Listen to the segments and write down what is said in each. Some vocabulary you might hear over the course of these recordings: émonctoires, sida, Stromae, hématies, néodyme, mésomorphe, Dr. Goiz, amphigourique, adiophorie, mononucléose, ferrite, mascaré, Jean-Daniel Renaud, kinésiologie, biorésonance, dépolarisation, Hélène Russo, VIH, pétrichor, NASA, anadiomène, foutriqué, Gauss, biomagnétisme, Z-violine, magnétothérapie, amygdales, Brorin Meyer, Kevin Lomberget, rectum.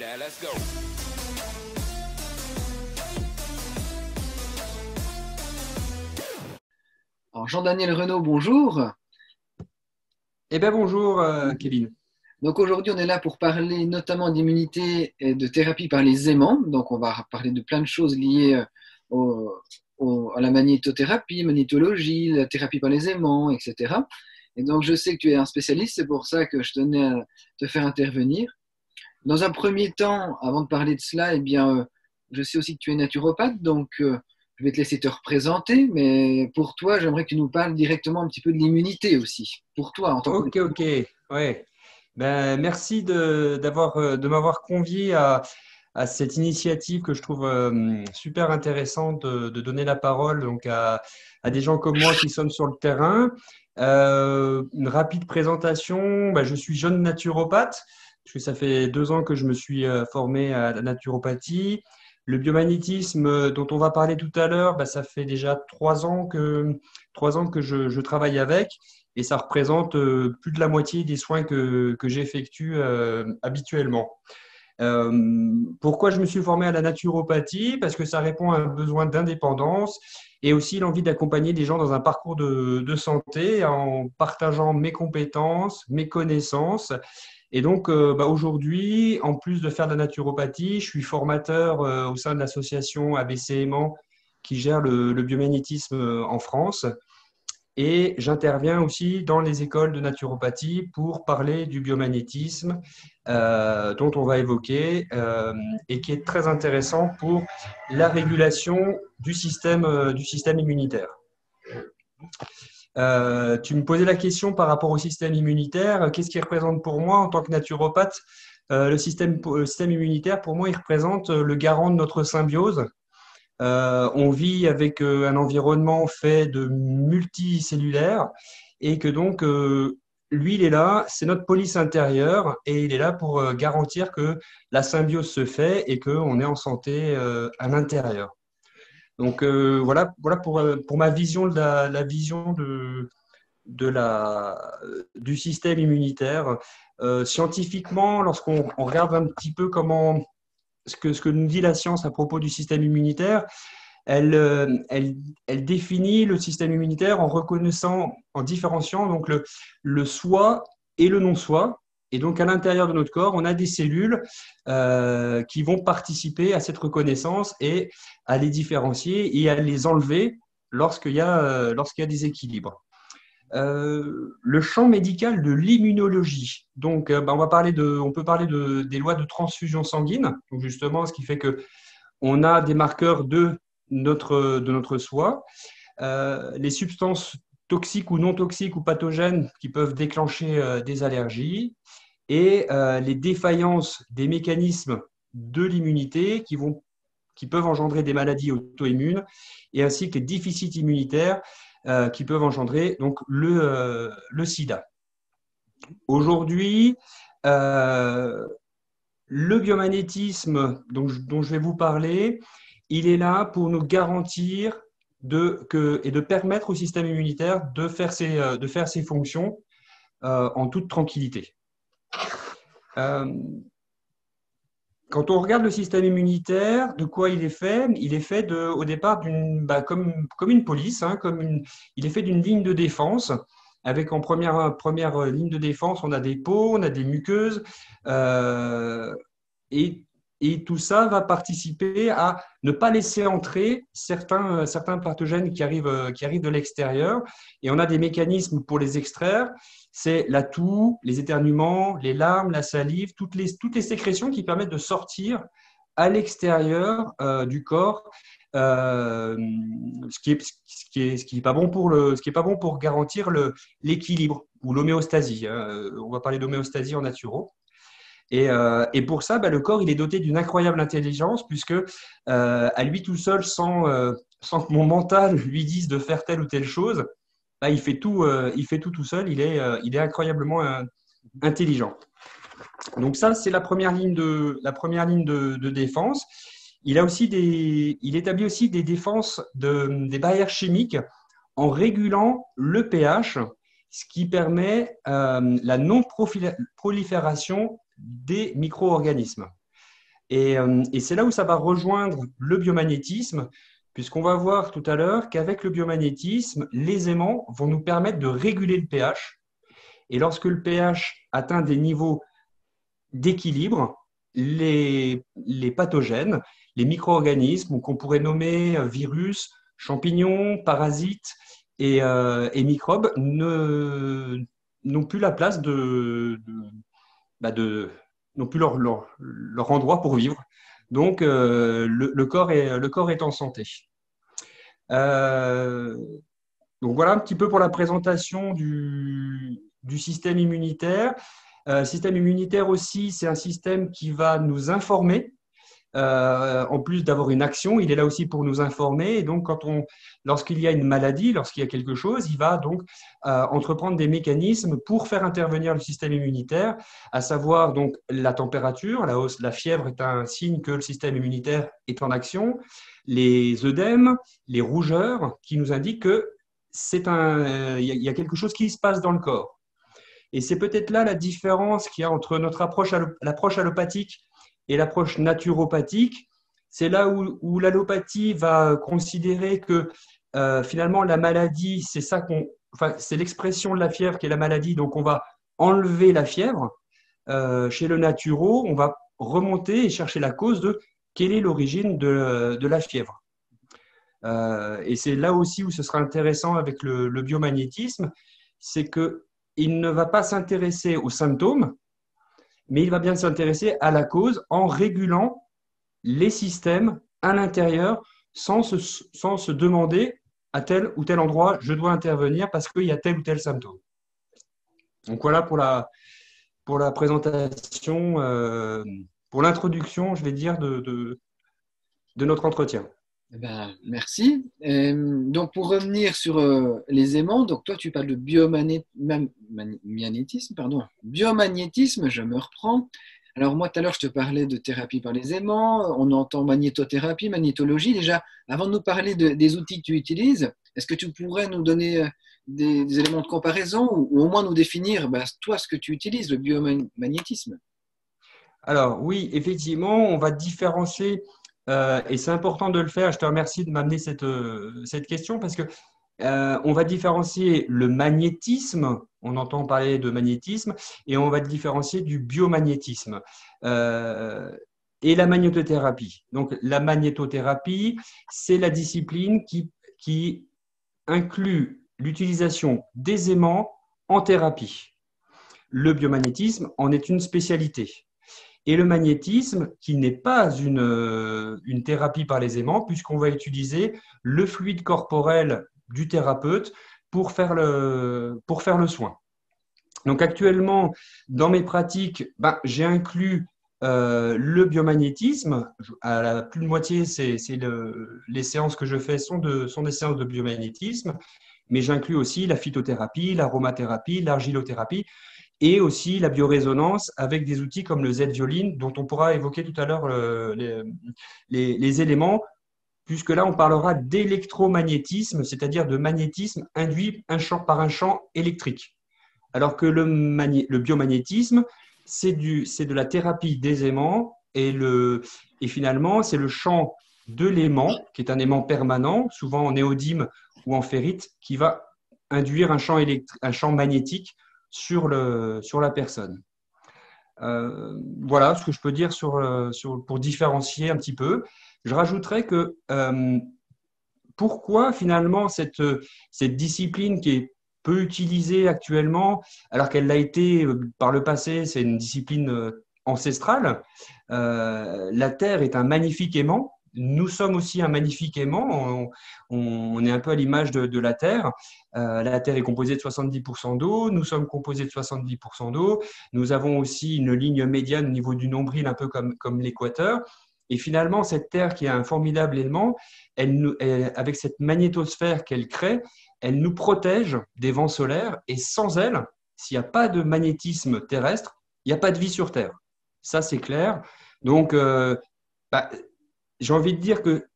Now let's go. Alors Jean-Daniel Renaud, bonjour. Eh bien bonjour Kevin. Donc aujourd'hui on est là pour parler notamment d'immunité et de thérapie par les aimants. Donc on va parler de plein de choses liées à la magnétothérapie, magnétologie, la thérapie par les aimants, etc. Et donc je sais que tu es un spécialiste, c'est pour ça que je tenais à te faire intervenir. Dans un premier temps, avant de parler de cela, eh bien, je sais aussi que tu es naturopathe, donc je vais te laisser te représenter, mais pour toi, j'aimerais que tu nous parles directement un petit peu de l'immunité aussi, pour toi en tant que… Ok, ouais. Ben, merci de m'avoir convié à cette initiative que je trouve super intéressante de donner la parole donc, à des gens comme moi qui sommes sur le terrain. Une rapide présentation, ben, je suis jeune naturopathe. Parce que ça fait 2 ans que je me suis formé à la naturopathie. Le biomagnétisme dont on va parler tout à l'heure, bah, ça fait déjà 3 ans que je travaille avec et ça représente plus de la moitié des soins que j'effectue habituellement. Pourquoi je me suis formé à la naturopathie? Parce que ça répond à un besoin d'indépendance et aussi l'envie d'accompagner les gens dans un parcours de santé en partageant mes compétences, mes connaissances. Et donc, bah, aujourd'hui, en plus de faire de la naturopathie, je suis formateur au sein de l'association ABC Aimant qui gère le biomagnétisme en France. Et j'interviens aussi dans les écoles de naturopathie pour parler du biomagnétisme dont on va évoquer et qui est très intéressant pour la régulation du système immunitaire. Tu me posais la question par rapport au système immunitaire. Qu'est-ce qu'il représente pour moi en tant que naturopathe? Le système immunitaire, pour moi, il représente le garant de notre symbiose. On vit avec un environnement fait de multicellulaires et que donc, lui, il est là, c'est notre police intérieure et il est là pour garantir que la symbiose se fait et qu'on est en santé à l'intérieur. Donc voilà pour ma vision de la vision du système immunitaire. Scientifiquement, lorsqu'on regarde un petit peu comment ce que nous dit la science à propos du système immunitaire, elle définit le système immunitaire en reconnaissant, en différenciant donc le soi et le non-soi. Et donc, à l'intérieur de notre corps, on a des cellules qui vont participer à cette reconnaissance et à les différencier et à les enlever lorsqu'il y a des équilibres. Le champ médical de l'immunologie. Donc, ben, on peut parler des lois de transfusion sanguine. Donc, justement, ce qui fait que on a des marqueurs de notre soi. Les substances toxiques ou non toxiques ou pathogènes qui peuvent déclencher des allergies et les défaillances des mécanismes de l'immunité qui peuvent engendrer des maladies auto-immunes et ainsi que les déficits immunitaires qui peuvent engendrer donc le sida. Aujourd'hui, le biomagnétisme dont je vais vous parler, il est là pour nous garantir de permettre au système immunitaire de faire ses fonctions en toute tranquillité. Quand on regarde le système immunitaire, de quoi il est fait? Il est fait au départ comme une police, hein, il est fait d'une ligne de défense. Avec en première ligne de défense, on a des peaux, on a des muqueuses, et tout ça va participer à ne pas laisser entrer certains pathogènes qui arrivent de l'extérieur. Et on a des mécanismes pour les extraire. C'est la toux, les éternuements, les larmes, la salive, toutes les sécrétions qui permettent de sortir à l'extérieur du corps, ce qui est pas bon pour garantir l'équilibre ou l'homéostasie. On va parler d'homéostasie en naturo. Et pour ça, bah, le corps il est doté d'une incroyable intelligence puisque à lui tout seul, sans que mon mental lui dise de faire telle ou telle chose, bah, il fait tout seul. Il est incroyablement intelligent. Donc ça, c'est la première ligne de défense. Il établit aussi des défenses des barrières chimiques en régulant le pH, ce qui permet la non prolifération des micro-organismes. Et c'est là où ça va rejoindre le biomagnétisme, puisqu'on va voir tout à l'heure qu'avec le biomagnétisme, les aimants vont nous permettre de réguler le pH. Et lorsque le pH atteint des niveaux d'équilibre, les pathogènes, les micro-organismes qu'on pourrait nommer virus, champignons, parasites et microbes n'ont plus la place n'ont plus leur endroit pour vivre. Donc, le corps est en santé. Donc, voilà un petit peu pour la présentation du système immunitaire. Système immunitaire aussi, c'est un système qui va nous informer. En plus d'avoir une action, il est là aussi pour nous informer. Et donc, lorsqu'il y a une maladie, lorsqu'il y a quelque chose, il va donc entreprendre des mécanismes pour faire intervenir le système immunitaire, à savoir donc la température, la hausse de la fièvre est un signe que le système immunitaire est en action, les œdèmes, les rougeurs, qui nous indiquent que il y a quelque chose qui se passe dans le corps. Et c'est peut-être là la différence qu'il y a entre notre l'approche allopathique et l'approche naturopathique. C'est là où l'allopathie va considérer que finalement la maladie, c'est l'expression de la fièvre qui est la maladie, donc on va enlever la fièvre. Chez le naturo, on va remonter et chercher la cause de quelle est l'origine de la fièvre. Et c'est là aussi où ce sera intéressant avec le biomagnétisme, c'est qu'il ne va pas s'intéresser aux symptômes, mais il va bien s'intéresser à la cause en régulant les systèmes à l'intérieur sans se demander à tel ou tel endroit je dois intervenir parce qu'il y a tel ou tel symptôme. Donc voilà pour la présentation, pour l'introduction, je vais dire, de notre entretien. Merci. Donc pour revenir sur les aimants, donc toi tu parles de biomagnétisme, je me reprends. Alors moi tout à l'heure je te parlais de thérapie par les aimants, on entend magnétothérapie, magnétologie. Déjà, avant de nous parler des outils que tu utilises, est-ce que tu pourrais nous donner des éléments de comparaison ou au moins nous définir toi ce que tu utilises, le biomagnétisme? Alors oui, effectivement, on va différencier. Et c'est important de le faire. Je te remercie de m'amener cette question parce que on va différencier le magnétisme, on entend parler de magnétisme, et on va différencier du biomagnétisme et la magnétothérapie. Donc la magnétothérapie, c'est la discipline qui inclut l'utilisation des aimants en thérapie. Le biomagnétisme en est une spécialité. Et le magnétisme, qui n'est pas une thérapie par les aimants, puisqu'on va utiliser le fluide corporel du thérapeute pour faire le soin. Donc actuellement, dans mes pratiques, j'ai inclus le biomagnétisme. À plus de moitié, les séances que je fais sont des séances de biomagnétisme, mais j'inclus aussi la phytothérapie, l'aromathérapie, l'argilothérapie, et aussi la biorésonance avec des outils comme le Z-violine, dont on pourra évoquer tout à l'heure les éléments, puisque là, on parlera d'électromagnétisme, c'est-à-dire de magnétisme induit par un champ électrique. Alors que le biomagnétisme, c'est de la thérapie des aimants, et finalement, c'est le champ de l'aimant, qui est un aimant permanent, souvent en néodyme ou en ferrite, qui va induire un champ magnétique sur la personne. Voilà ce que je peux dire pour différencier un petit peu. Je rajouterais que pourquoi finalement cette discipline qui est peu utilisée actuellement, alors qu'elle l'a été par le passé, c'est une discipline ancestrale. La Terre est un magnifique aimant. Nous sommes aussi un magnifique aimant, on est un peu à l'image de la Terre. La Terre est composée de 70% d'eau, nous sommes composés de 70% d'eau, nous avons aussi une ligne médiane au niveau du nombril, un peu comme l'équateur. Et finalement, cette Terre qui est un formidable aimant, avec cette magnétosphère qu'elle crée, elle nous protège des vents solaires, et sans elle, s'il n'y a pas de magnétisme terrestre, il n'y a pas de vie sur Terre. Ça, c'est clair. Donc, j'ai envie de dire que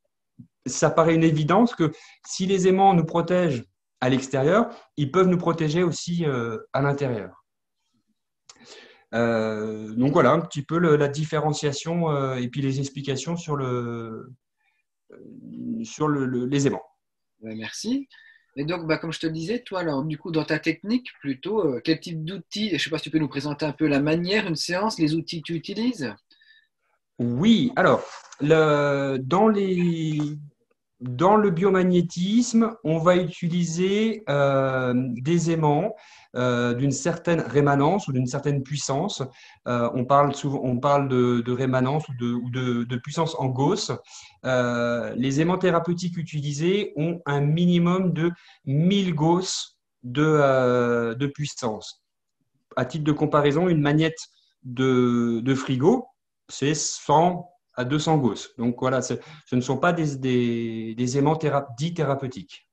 ça paraît une évidence que si les aimants nous protègent à l'extérieur, ils peuvent nous protéger aussi à l'intérieur. Donc voilà un petit peu la différenciation et puis les explications sur les aimants. Merci. Et donc, comme je te le disais, toi, alors, du coup, dans ta technique, plutôt, quel type d'outils, je ne sais pas si tu peux nous présenter un peu la manière, une séance, les outils que tu utilises? Oui, alors, dans le biomagnétisme, on va utiliser des aimants d'une certaine rémanence ou d'une certaine puissance. On parle de rémanence ou de puissance en Gauss. Les aimants thérapeutiques utilisés ont un minimum de 1000 Gauss de puissance. À titre de comparaison, une magnette de frigo, c'est 100 à 200 Gauss. Donc voilà, ce ne sont pas des aimants dits thérapeutiques.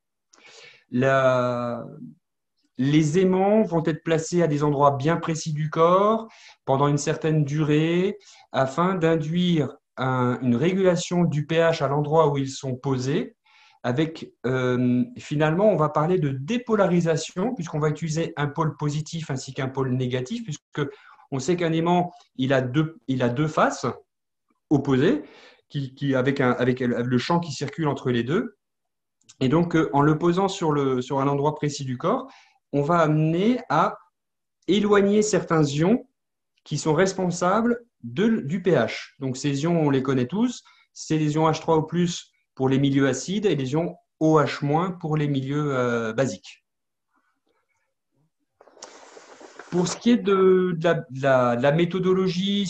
Les aimants vont être placés à des endroits bien précis du corps pendant une certaine durée afin d'induire une régulation du pH à l'endroit où ils sont posés. Avec, finalement, on va parler de dépolarisation puisqu'on va utiliser un pôle positif ainsi qu'un pôle négatif, puisque on sait qu'un aimant il a deux faces opposées avec le champ qui circule entre les deux. Et donc, en le posant sur un endroit précis du corps, on va amener à éloigner certains ions qui sont responsables du pH. Donc, ces ions, on les connaît tous. C'est les ions H3O+ pour les milieux acides et les ions OH- pour les milieux basiques. Pour ce qui est de la méthodologie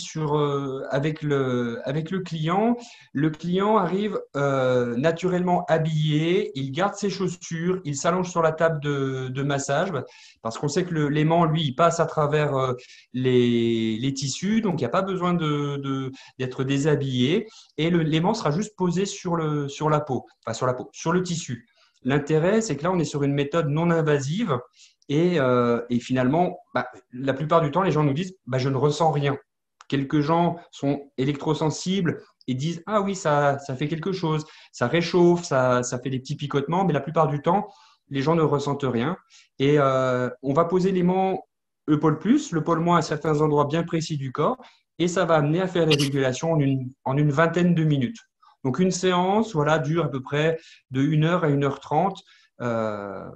avec le client, le client arrive naturellement habillé, il garde ses chaussures, il s'allonge sur la table de massage, parce qu'on sait que l'aimant, lui, il passe à travers les tissus, donc il n'y a pas besoin d'être déshabillé, et l'aimant sera juste posé sur le tissu. L'intérêt, c'est que là, on est sur une méthode non invasive, et finalement, la plupart du temps, les gens nous disent « je ne ressens rien ». Quelques gens sont électrosensibles et disent « ah oui, ça fait quelque chose, ça réchauffe, ça fait des petits picotements », mais la plupart du temps, les gens ne ressentent rien. Et on va poser l'aimant le pôle plus, le pôle moins à certains endroits bien précis du corps, et ça va amener à faire des régulations en une vingtaine de minutes. Donc, une séance dure à peu près de 1 heure à 1 heure 30, en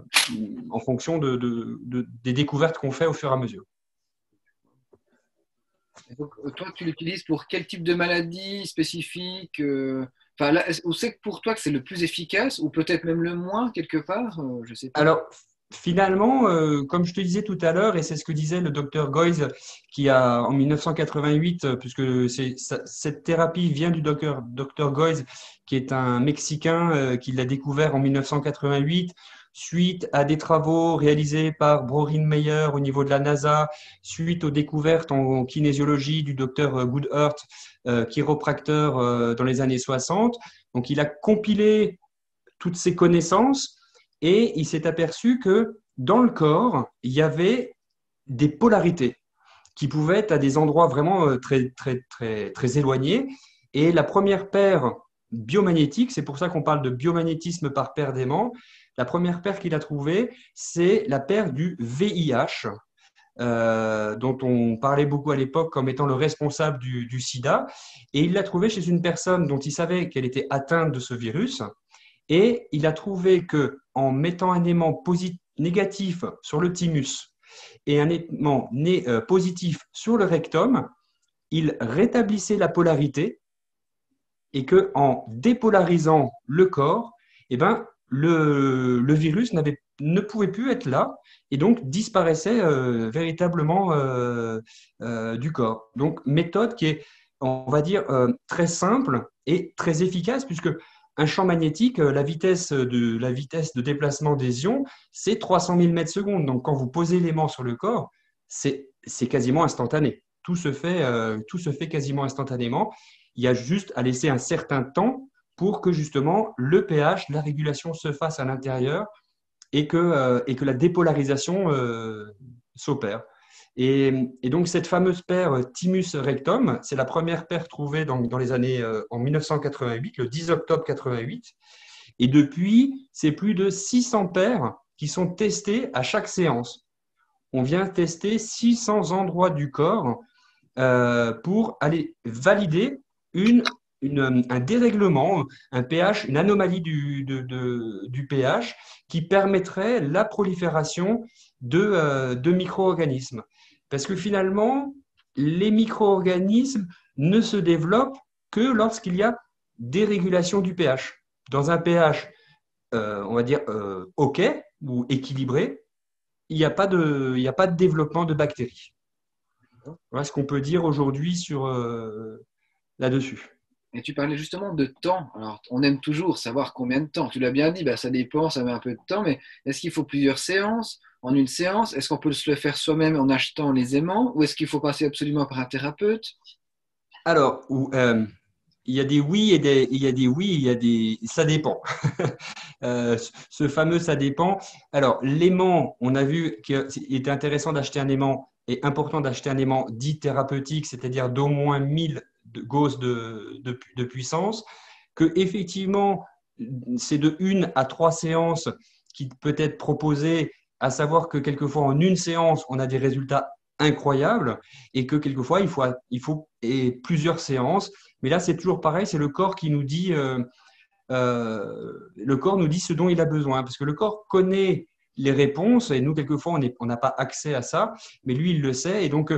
fonction des découvertes qu'on fait au fur et à mesure. Donc, toi, tu l'utilises pour quel type de maladie spécifique? On sait que pour toi, que c'est le plus efficace ou peut-être même le moins quelque part, je sais pas. Alors, finalement, comme je te disais tout à l'heure, et c'est ce que disait le Dr. Goiz, qui a en 1988, puisque cette thérapie vient du Dr. Goiz, qui est un Mexicain qui l'a découvert en 1988, suite à des travaux réalisés par Brorin Meyer au niveau de la NASA, suite aux découvertes en kinésiologie du Dr. Goodheart, chiropracteur dans les années 60. Donc, il a compilé toutes ses connaissances. Et il s'est aperçu que dans le corps, il y avait des polarités qui pouvaient être à des endroits vraiment très, très, très, très éloignés. Et la première paire biomagnétique, c'est pour ça qu'on parle de biomagnétisme par paire d'aimants, la première paire qu'il a trouvée, c'est la paire du VIH, dont on parlait beaucoup à l'époque comme étant le responsable du sida. Et il l'a trouvée chez une personne dont il savait qu'elle était atteinte de ce virus. Et il a trouvé qu'en mettant un aimant négatif sur le thymus et un aimant positif sur le rectum, il rétablissait la polarité et qu'en dépolarisant le corps, le virus ne pouvait plus être là et donc disparaissait véritablement du corps. Donc, méthode qui est, on va dire, très simple et très efficace puisque un champ magnétique, la vitesse de déplacement des ions, c'est 300 000 m/s. Donc, quand vous posez l'aimant sur le corps, c'est quasiment instantané. Tout se fait quasiment instantanément. Il y a juste à laisser un certain temps pour que justement le pH, la régulation se fasse à l'intérieur et que la dépolarisation s'opère. Et donc, cette fameuse paire thymus-rectum, c'est la première paire trouvée en 1988, le 10 octobre 88. Et depuis, c'est plus de 600 paires qui sont testées à chaque séance. on vient tester 600 endroits du corps pour aller valider un dérèglement, un pH, une anomalie du pH qui permettrait la prolifération de micro-organismes. Parce que finalement, les micro-organismes ne se développent que lorsqu'il y a dérégulation du pH. Dans un pH, on va dire OK ou équilibré, il n'y a pas de développement de bactéries. Voilà ce qu'on peut dire aujourd'hui sur là-dessus. Et tu parlais justement de temps. Alors, on aime toujours savoir combien de temps. Tu l'as bien dit, bah, ça dépend, ça met un peu de temps. Mais est-ce qu'il faut plusieurs séances? En une séance, est-ce qu'on peut se le faire soi-même en achetant les aimants? Ou est-ce qu'il faut passer absolument par un thérapeute? Alors, il y a des oui et des… Ça dépend. Ce fameux « ça dépend ». Alors, l'aimant, on a vu qu'il était intéressant d'acheter un aimant et important d'acheter un aimant dit thérapeutique, c'est-à-dire d'au moins 1000 Gauss de puissance, que effectivement c'est de 1 à 3 séances qui peut être proposée, à savoir que quelquefois en une séance on a des résultats incroyables et que quelquefois il faut plusieurs séances, mais là c'est toujours pareil, c'est le corps qui nous dit le corps nous dit ce dont il a besoin, parce que le corps connaît les réponses et nous quelquefois on n'a pas accès à ça, mais lui il le sait et donc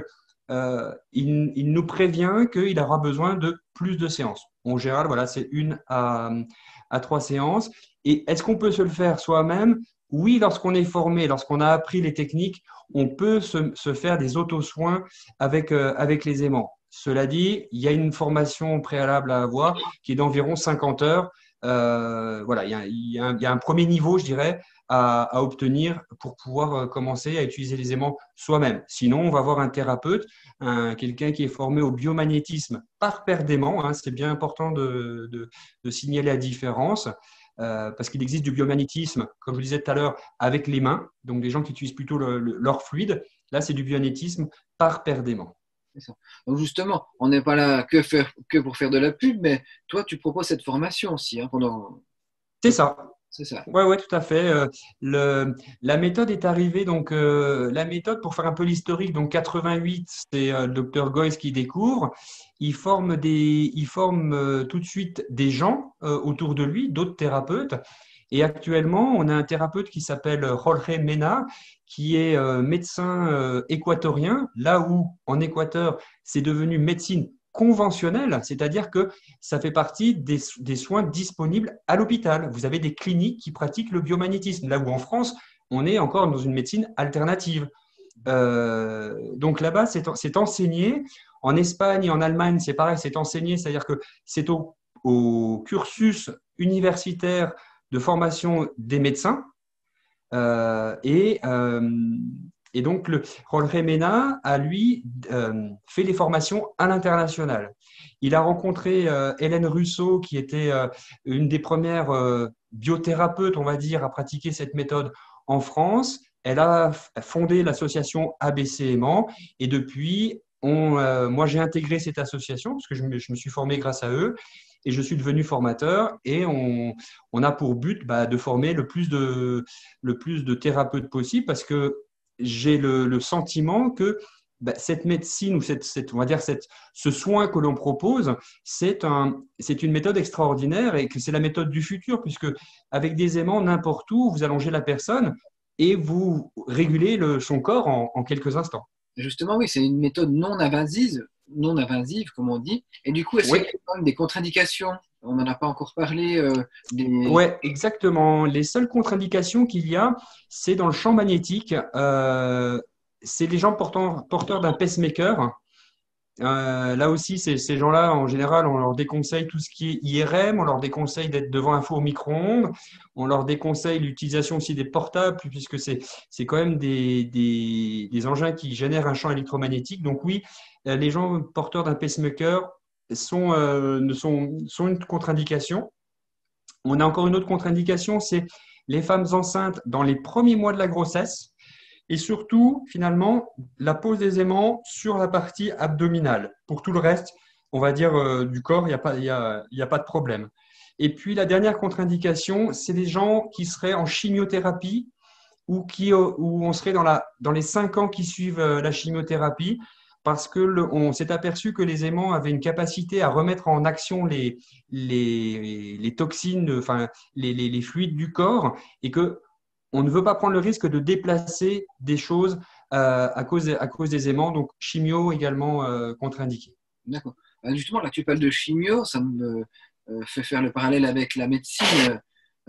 il nous prévient qu'il aura besoin de plus de séances. En général, voilà, c'est 1 à 3 séances. Et est-ce qu'on peut se le faire soi-même? Oui, lorsqu'on est formé, lorsqu'on a appris les techniques, on peut se faire des auto-soins avec les aimants. Cela dit, il y a une formation préalable à avoir qui est d'environ 50 heures. Voilà, il y a un premier niveau, je dirais, à obtenir pour pouvoir commencer à utiliser les aimants soi-même. Sinon, on va voir un thérapeute, quelqu'un qui est formé au biomagnétisme par paire d'aimants. Hein, c'est bien important de signaler la différence parce qu'il existe du biomagnétisme, comme je le disais tout à l'heure, avec les mains. Donc, des gens qui utilisent plutôt leur fluide. Là, c'est du biomagnétisme par paire d'aimants. Donc justement, on n'est pas là que pour faire de la pub, mais toi, tu proposes cette formation aussi. Hein, pendant... C'est ça. C'est ça. Ouais, tout à fait. La méthode est arrivée. Donc, la méthode, pour faire un peu l'historique, donc 88, c'est le Dr. Goiz qui découvre. Il forme tout de suite des gens autour de lui, d'autres thérapeutes. Et actuellement, on a un thérapeute qui s'appelle Jorge Mena, qui est médecin équatorien, là où en Équateur, c'est devenu médecine conventionnelle, c'est-à-dire que ça fait partie des soins disponibles à l'hôpital. Vous avez des cliniques qui pratiquent le biomagnétisme, là où en France, on est encore dans une médecine alternative. Donc là-bas, c'est enseigné. En Espagne et en Allemagne, c'est pareil, c'est enseigné, c'est-à-dire que c'est au cursus universitaire de formation des médecins. Et donc, Jorge Mena a, lui, fait des formations à l'international. Il a rencontré Hélène Russo, qui était une des premières biothérapeutes, on va dire, à pratiquer cette méthode en France. Elle a fondé l'association ABC Aimant et depuis, moi, j'ai intégré cette association parce que je me suis formé grâce à eux. Et je suis devenu formateur et on a pour but de former le plus de thérapeutes possible parce que j'ai le sentiment que cette médecine ou on va dire ce soin que l'on propose, c'est une méthode extraordinaire et que c'est la méthode du futur puisque avec des aimants n'importe où, vous allongez la personne et vous régulez son corps en quelques instants. Justement, oui, c'est une méthode non invasive, comme on dit. Et du coup, est-ce qu'il y a quand même des contre-indications? On n'en a pas encore parlé. Oui, exactement. Les seules contre-indications qu'il y a, c'est dans le champ magnétique. C'est les gens porteurs d'un pacemaker. Là aussi, ces gens-là, en général, on leur déconseille tout ce qui est IRM, on leur déconseille d'être devant un four micro-ondes, on leur déconseille l'utilisation aussi des portables, puisque c'est quand même des engins qui génèrent un champ électromagnétique. Donc oui, les gens porteurs d'un pacemaker sont une contre-indication. On a encore une autre contre-indication, c'est les femmes enceintes dans les premiers mois de la grossesse. Et surtout, finalement, la pose des aimants sur la partie abdominale. Pour tout le reste, on va dire du corps, il n'y a pas de problème. Et puis, la dernière contre-indication, c'est les gens qui seraient en chimiothérapie ou où on serait dans les 5 ans qui suivent la chimiothérapie, parce qu'on s'est aperçu que les aimants avaient une capacité à remettre en action les toxines, enfin, les fluides du corps, et qu'on ne veut pas prendre le risque de déplacer des choses à cause des aimants, donc chimio également contre-indiqué. D'accord. Justement, là, tu parles de chimio, ça me fait faire le parallèle avec la médecine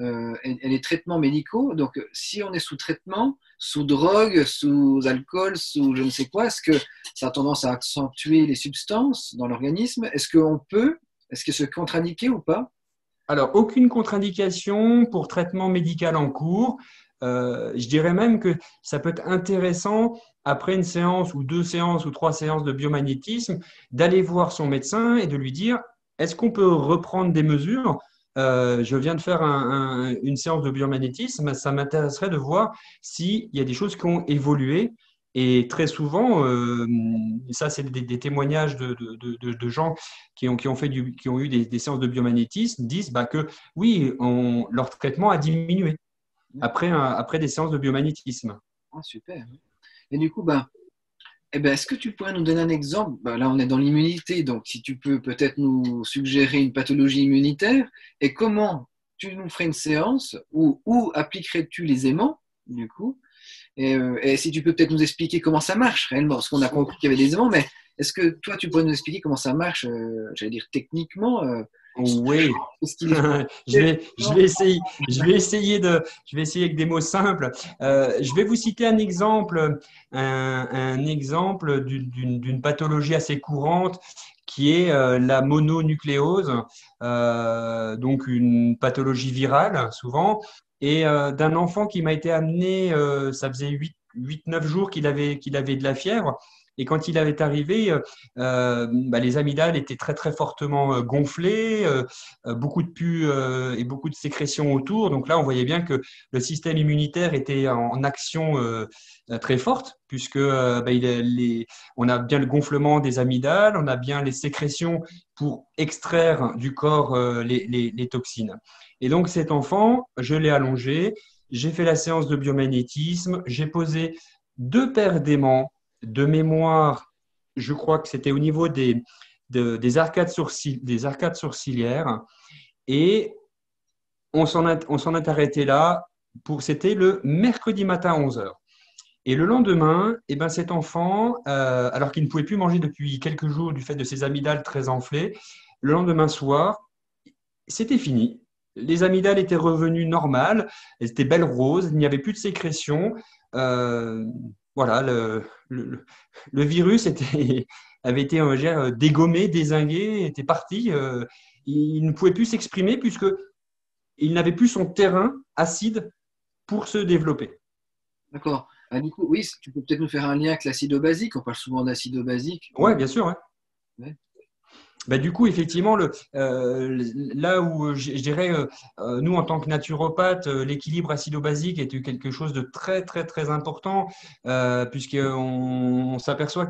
et les traitements médicaux. Donc, si on est sous traitement, sous drogue, sous alcool, sous je ne sais quoi, est-ce que ça a tendance à accentuer les substances dans l'organisme? Est-ce que c'est contre-indiqué ou pas? Alors, aucune contre-indication pour traitement médical en cours. Je dirais même que ça peut être intéressant, après une séance ou 2 séances ou 3 séances de biomagnétisme, d'aller voir son médecin et de lui dire « Est-ce qu'on peut reprendre des mesures ? » Je viens de faire une séance de biomagnétisme, ça m'intéresserait de voir s'il y a des choses qui ont évolué. Et très souvent, ça c'est des témoignages de gens qui ont eu des séances de biomagnétisme, disent que oui, leur traitement a diminué après des séances de biomagnétisme. Ah, super. Et du coup, est-ce que tu pourrais nous donner un exemple? Là, on est dans l'immunité, donc si tu peux peut-être nous suggérer une pathologie immunitaire, et comment tu nous ferais une séance, où appliquerais-tu les aimants, du coup? Et si tu peux peut-être nous expliquer comment ça marche réellement, parce qu'on a compris qu'il y avait des aimants, mais est-ce que toi, tu pourrais nous expliquer comment ça marche, j'allais dire techniquement Oui, je vais essayer avec des mots simples. Je vais vous citer un exemple d'une pathologie assez courante qui est la mononucléose, donc une pathologie virale souvent, et d'un enfant qui m'a été amené, ça faisait 8-9 jours qu'il avait de la fièvre. Et quand il est arrivé, les amygdales étaient très, très fortement gonflées, beaucoup de pus et beaucoup de sécrétions autour. Donc là, on voyait bien que le système immunitaire était en action très forte, puisque on a bien le gonflement des amygdales, on a bien les sécrétions pour extraire du corps les toxines. Et donc cet enfant, je l'ai allongé, j'ai fait la séance de biomagnétisme, j'ai posé 2 paires d'aimants. De mémoire, je crois que c'était au niveau des arcades sourcilières, et on s'en est arrêté là. C'était le mercredi matin à 11h. Et le lendemain, cet enfant, alors qu'il ne pouvait plus manger depuis quelques jours du fait de ses amygdales très enflées, le lendemain soir, c'était fini. Les amygdales étaient revenues normales, elles étaient belles roses, il n'y avait plus de sécrétion. Voilà, le virus avait été dégommé, dézingué, était parti. Il ne pouvait plus s'exprimer puisqu'il n'avait plus son terrain acide pour se développer. D'accord. Ah, du coup, oui, tu peux peut-être nous faire un lien avec l'acido-basique. On parle souvent d'acido-basique. Oui, bien sûr. Hein. Ouais. Du coup, effectivement, là où je dirais, nous, en tant que naturopathes, l'équilibre acido-basique est quelque chose de très, très, très important, puisqu'on s'aperçoit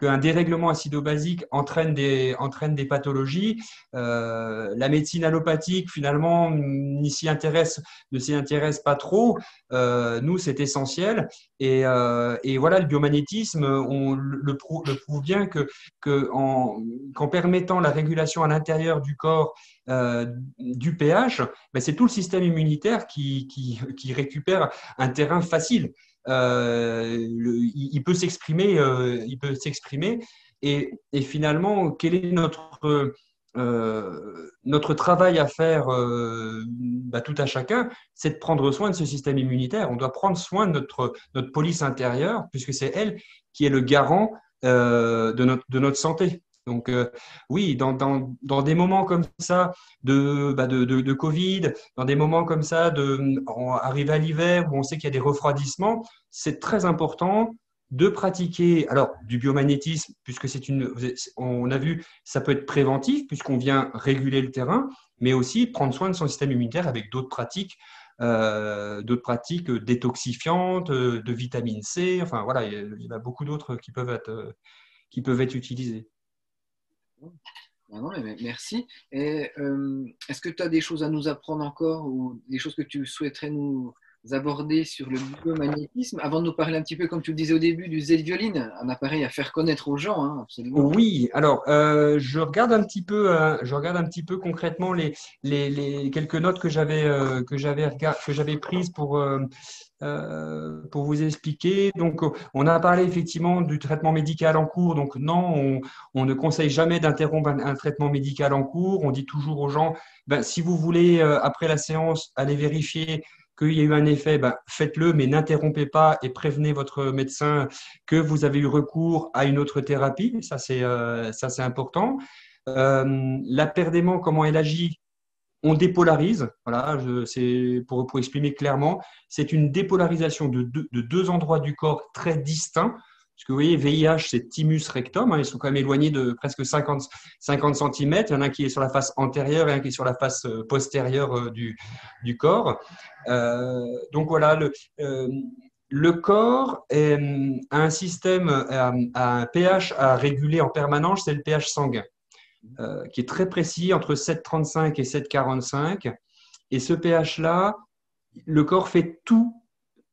qu'un dérèglement acido-basique entraîne des pathologies. La médecine allopathique, finalement, ne s'y intéresse pas trop. Nous, c'est essentiel. Et voilà, le biomagnétisme, on le prouve bien qu'en permettant la régulation à l'intérieur du corps du pH, c'est tout le système immunitaire qui récupère un terrain facile. Il peut s'exprimer et finalement, quel est notre travail à faire tout à chacun, c'est de prendre soin de ce système immunitaire. On doit prendre soin de notre police intérieure, puisque c'est elle qui est le garant de notre santé. Donc oui, dans des moments comme ça de Covid, dans des moments comme ça on arrive à l'hiver où on sait qu'il y a des refroidissements, c'est très important de pratiquer du biomagnétisme, puisque on a vu, ça peut être préventif puisqu'on vient réguler le terrain, mais aussi prendre soin de son système immunitaire avec d'autres pratiques détoxifiantes, de vitamine C, enfin voilà, il y en a beaucoup d'autres qui peuvent être utilisées. Merci. Est-ce que tu as des choses à nous apprendre encore, ou des choses que tu souhaiterais nous aborder sur le biomagnétisme, avant de nous parler un petit peu, comme tu le disais au début, du Z-violine, un appareil à faire connaître aux gens, hein, absolument. Oui, alors je regarde un petit peu concrètement les quelques notes que j'avais prises pour vous expliquer. Donc, on a parlé effectivement du traitement médical en cours. Donc, non, on ne conseille jamais d'interrompre un traitement médical en cours. On dit toujours aux gens, ben, si vous voulez, après la séance, aller vérifier qu'il y a eu un effet, ben, faites-le, mais n'interrompez pas et prévenez votre médecin que vous avez eu recours à une autre thérapie. Ça, c'est important. La paire d'aimants, comment elle agit? On dépolarise, voilà, c'est pour exprimer clairement, c'est une dépolarisation de deux endroits du corps très distincts. Parce que vous voyez, VIH, c'est thymus, rectum, hein, ils sont quand même éloignés de presque 50 cm. Il y en a un qui est sur la face antérieure et un qui est sur la face postérieure du corps. Donc voilà, le corps a un système, a un pH à réguler en permanence, c'est le pH sanguin. Qui est très précis, entre 7,35 et 7,45. Et ce pH-là, le corps fait tout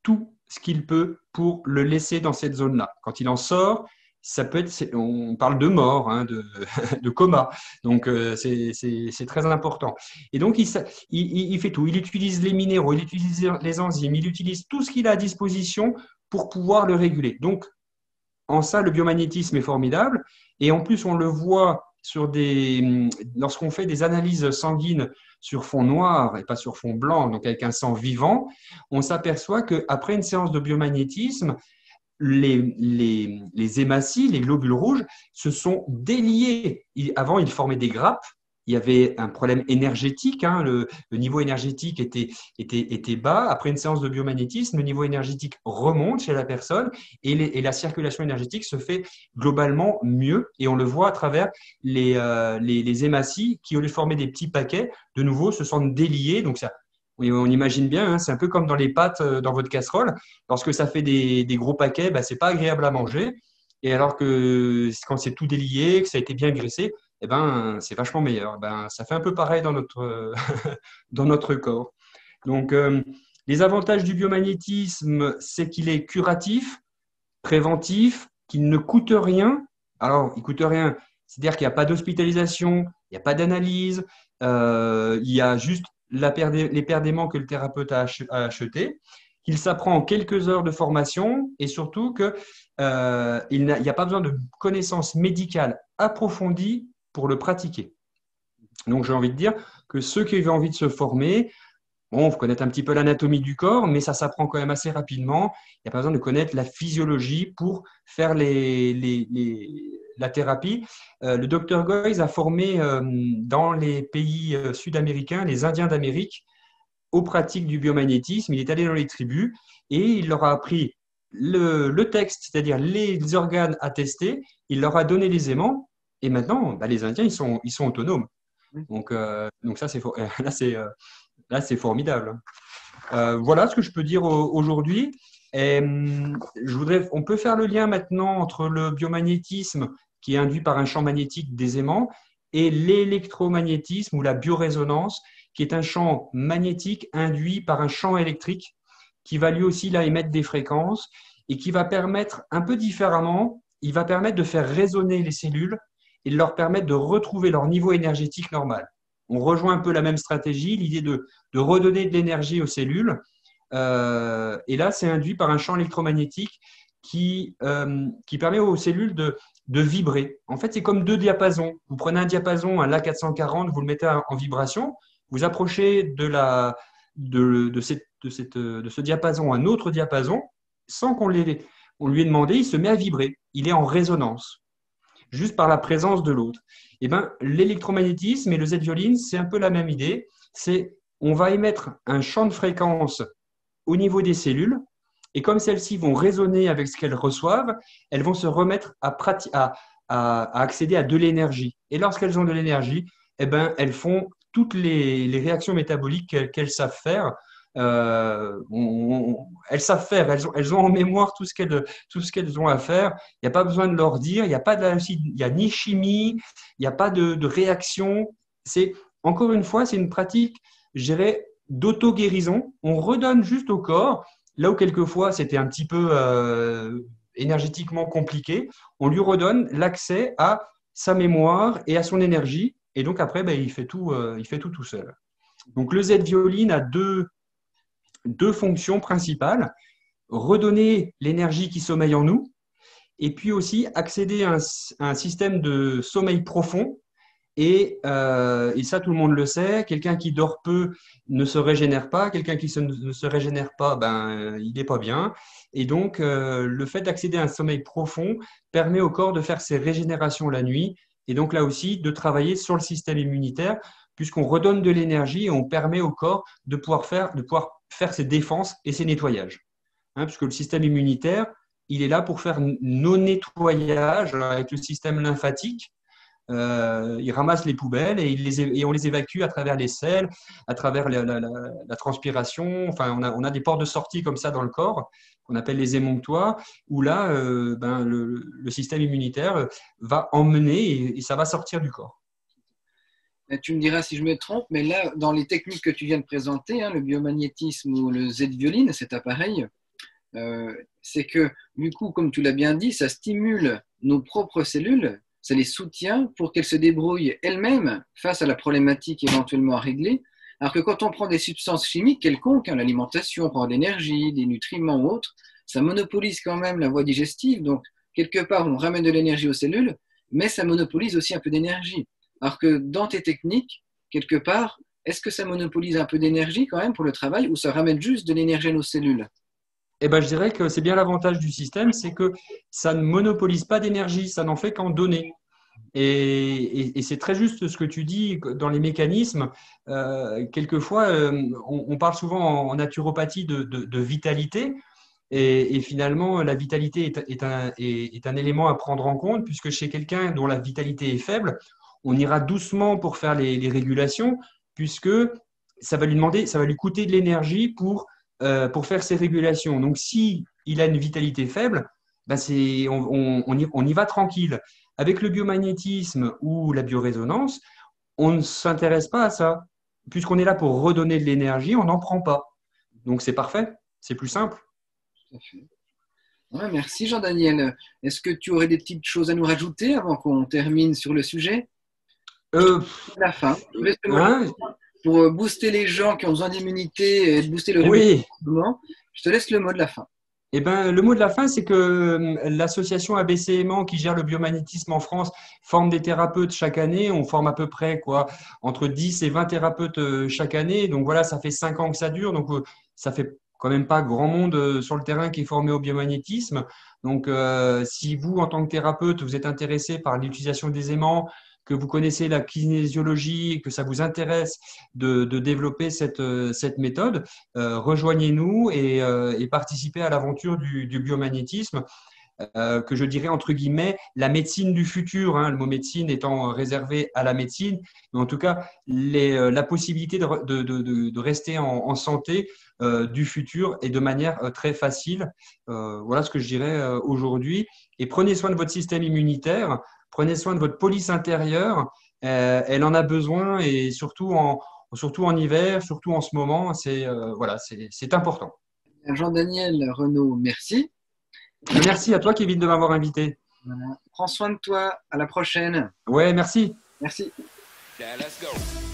ce qu'il peut pour le laisser dans cette zone-là. Quand il en sort, ça peut être, on parle de mort, hein, de coma. Donc, c'est très important. Et donc, il fait tout. Il utilise les minéraux, il utilise les enzymes, il utilise tout ce qu'il a à disposition pour pouvoir le réguler. Donc, en ça, le biomagnétisme est formidable. Et en plus, on le voit lorsqu'on fait des analyses sanguines sur fond noir et pas sur fond blanc, donc avec un sang vivant, on s'aperçoit qu'après une séance de biomagnétisme, les hématies, les globules rouges, se sont déliés. Avant, ils formaient des grappes. Il y avait un problème énergétique, hein, le niveau énergétique était bas. Après une séance de biomagnétisme, le niveau énergétique remonte chez la personne et la circulation énergétique se fait globalement mieux. Et on le voit à travers les hématies qui, au lieu de former des petits paquets, de nouveau se sentent déliés. Donc ça, on imagine bien, hein, c'est un peu comme dans les pâtes dans votre casserole. Lorsque ça fait des gros paquets, ben, ce n'est pas agréable à manger. Et alors que quand c'est tout délié, que ça a été bien graissé, eh ben, c'est vachement meilleur. Ben, ça fait un peu pareil dans notre, dans notre corps. Donc, les avantages du biomagnétisme, c'est qu'il est curatif, préventif, qu'il ne coûte rien. Alors, il ne coûte rien, c'est-à-dire qu'il n'y a pas d'hospitalisation, il n'y a pas d'analyse, il y a juste les paires d'aimants que le thérapeute a acheté, qu'il s'apprend en quelques heures de formation et surtout qu'il n'y a pas besoin de connaissances médicales approfondies pour le pratiquer. Donc, j'ai envie de dire que ceux qui avaient envie de se former, bon, vous connaissez un petit peu l'anatomie du corps, mais ça s'apprend quand même assez rapidement. Il n'y a pas besoin de connaître la physiologie pour faire la thérapie. Le Dr. Goiz a formé dans les pays sud-américains, les Indiens d'Amérique, aux pratiques du biomagnétisme. Il est allé dans les tribus et il leur a appris le texte, c'est-à-dire les organes à tester. Il leur a donné les aimants. Et maintenant, bah, les Indiens, ils sont autonomes. Donc ça, c'est formidable. Voilà ce que je peux dire aujourd'hui. On peut faire le lien maintenant entre le biomagnétisme, qui est induit par un champ magnétique des aimants, et l'électromagnétisme ou la biorésonance, qui est un champ magnétique induit par un champ électrique, qui va lui aussi là, émettre des fréquences et qui va permettre, un peu différemment, il va permettre de faire résonner les cellules et de leur permettre de retrouver leur niveau énergétique normal. On rejoint un peu la même stratégie, l'idée de redonner de l'énergie aux cellules. Et là, c'est induit par un champ électromagnétique qui permet aux cellules de vibrer. En fait, c'est comme deux diapasons. Vous prenez un diapason, un La440, vous le mettez en vibration, vous approchez de ce diapason à un autre diapason, sans qu'on lui ait demandé, il se met à vibrer. Il est en résonance, juste par la présence de l'autre. Eh ben, l'électromagnétisme et le Z-violine, c'est un peu la même idée. On va émettre un champ de fréquence au niveau des cellules, et comme celles-ci vont résonner avec ce qu'elles reçoivent, elles vont se remettre à accéder à de l'énergie. Et lorsqu'elles ont de l'énergie, eh ben, elles font toutes les réactions métaboliques qu'elles savent faire. Elles savent faire, elles ont en mémoire tout ce qu'elles ont à faire. Il n'y a pas besoin de leur dire, il n'y a pas ni chimie, il n'y a pas de réaction. C'est, encore une fois, c'est une pratique, je dirais, d'auto-guérison. On redonne juste au corps, là où quelquefois c'était un petit peu énergétiquement compliqué, on lui redonne l'accès à sa mémoire et à son énergie. Et donc après, ben, il fait tout seul. Donc le Z-violine a deux fonctions principales. Redonner l'énergie qui sommeille en nous et puis aussi accéder à un système de sommeil profond. Et ça, tout le monde le sait, quelqu'un qui dort peu ne se régénère pas, quelqu'un qui ne se régénère pas, ben, il n'est pas bien. Et donc, le fait d'accéder à un sommeil profond permet au corps de faire ses régénérations la nuit. Et donc, là aussi, de travailler sur le système immunitaire, puisqu'on redonne de l'énergie et on permet au corps de pouvoir faire ses défenses et ses nettoyages. Hein, puisque le système immunitaire, il est là pour faire nos nettoyages avec le système lymphatique. Il ramasse les poubelles et, on les évacue à travers les selles, à travers la transpiration. Enfin, on a des portes de sortie comme ça dans le corps, qu'on appelle les émonctoires, où là, le système immunitaire va emmener et ça va sortir du corps. Et tu me diras si je me trompe, mais là, dans les techniques que tu viens de présenter, hein, le biomagnétisme ou le Z-violine, cet appareil, c'est que, du coup, comme tu l'as bien dit, ça stimule nos propres cellules, ça les soutient pour qu'elles se débrouillent elles-mêmes face à la problématique éventuellement à régler, alors que quand on prend des substances chimiques quelconques, hein, l'alimentation, on prend de l'énergie, des nutriments ou autres, ça monopolise quand même la voie digestive, donc quelque part on ramène de l'énergie aux cellules, mais ça monopolise aussi un peu d'énergie. Alors que dans tes techniques, quelque part, est-ce que ça monopolise un peu d'énergie quand même pour le travail ou ça ramène juste de l'énergie à nos cellules ? Eh ben, je dirais que c'est bien l'avantage du système, c'est que ça ne monopolise pas d'énergie, ça n'en fait qu'en donner. Et c'est très juste ce que tu dis dans les mécanismes. Quelquefois, on parle souvent en naturopathie de vitalité. Et finalement, la vitalité est un élément à prendre en compte, puisque chez quelqu'un dont la vitalité est faible, on ira doucement pour faire les régulations, puisque ça va lui coûter de l'énergie pour faire ces régulations. Donc, si il a une vitalité faible, ben on y va tranquille. Avec le biomagnétisme ou la biorésonance, on ne s'intéresse pas à ça. Puisqu'on est là pour redonner de l'énergie, on n'en prend pas. Donc, c'est parfait, c'est plus simple. Tout à fait. Ouais, merci Jean-Daniel. Est-ce que tu aurais des petites choses à nous rajouter avant qu'on termine sur le sujet ? La fin. Pour booster les gens qui ont besoin d'immunité et booster le régime. Je te laisse le mot de la fin. Eh ben, le mot de la fin, c'est que l'association ABC Aimant qui gère le biomagnétisme en France forme des thérapeutes chaque année. On forme à peu près entre 10 et 20 thérapeutes chaque année. Donc voilà, ça fait 5 ans que ça dure. Donc ça fait quand même pas grand monde sur le terrain qui est formé au biomagnétisme. Donc si vous, en tant que thérapeute, vous êtes intéressé par l'utilisation des aimants, que vous connaissez la kinésiologie, que ça vous intéresse de développer cette méthode, rejoignez-nous et participez à l'aventure du biomagnétisme, que je dirais entre guillemets la médecine du futur, hein, le mot médecine étant réservé à la médecine, mais en tout cas la possibilité de rester en santé du futur et de manière très facile. Voilà ce que je dirais aujourd'hui. Et prenez soin de votre système immunitaire. Prenez soin de votre police intérieure, elle en a besoin et surtout en hiver, surtout en ce moment, c'est important. Jean-Daniel Renaud, merci. Merci à toi Kevin de m'avoir invité. Voilà. Prends soin de toi, à la prochaine. Ouais, merci. Merci. Yeah, let's go.